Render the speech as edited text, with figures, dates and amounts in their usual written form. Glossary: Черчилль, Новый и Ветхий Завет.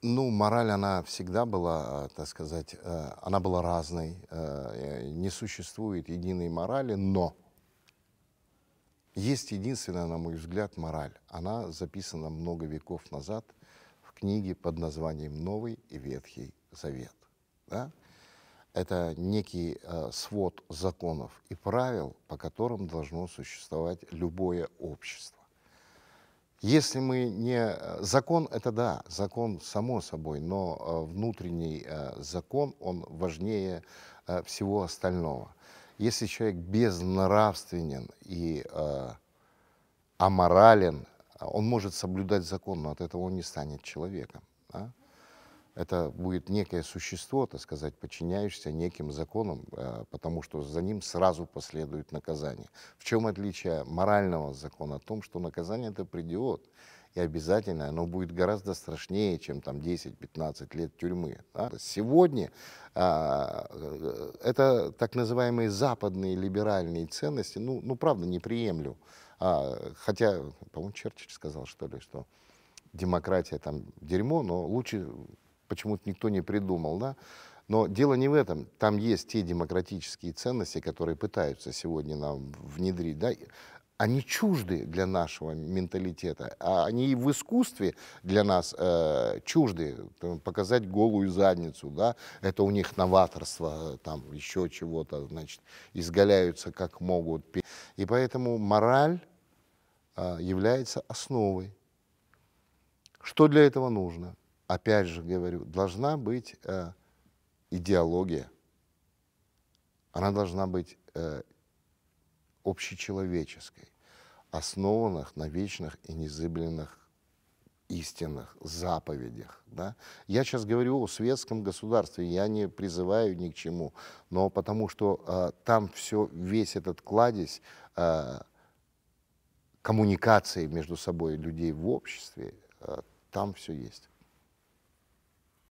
Ну, мораль, она всегда была, так сказать, она была разной. Не существует единой морали, но есть единственная, на мой взгляд, мораль. Она записана много веков назад в книге под названием «Новый и Ветхий Завет». Да? Это некий свод законов и правил, по которым должно существовать любое общество. Если мы не... Закон — это да, закон само собой, но внутренний закон, он важнее всего остального. Если человек безнравственен и аморален, он может соблюдать закон, но от этого он не станет человеком. Да? Это будет некое существо, так сказать, подчиняющееся неким законам, потому что за ним сразу последует наказание. В чем отличие морального закона? О том, что наказание это придет, и обязательно оно будет гораздо страшнее, чем там 10-15 лет тюрьмы. Да? Сегодня это так называемые западные либеральные ценности, ну правда, не приемлю. Хотя, по-моему, Черчилль сказал, что ли, что демократия там дерьмо, но лучше... почему-то никто не придумал, да? Но дело не в этом. Там есть те демократические ценности, которые пытаются сегодня нам внедрить, да? Они чужды для нашего менталитета, а они и в искусстве для нас чужды. Показать голую задницу, да? Это у них новаторство, там еще чего-то, значит, изгаляются как могут. И поэтому мораль является основой. Что для этого нужно? Опять же говорю, должна быть идеология, она должна быть общечеловеческой, основанных на вечных и незыблемых истинных заповедях. Да? Я сейчас говорю о светском государстве, я не призываю ни к чему, но потому что там все, весь этот кладезь коммуникации между собой людей в обществе, там все есть.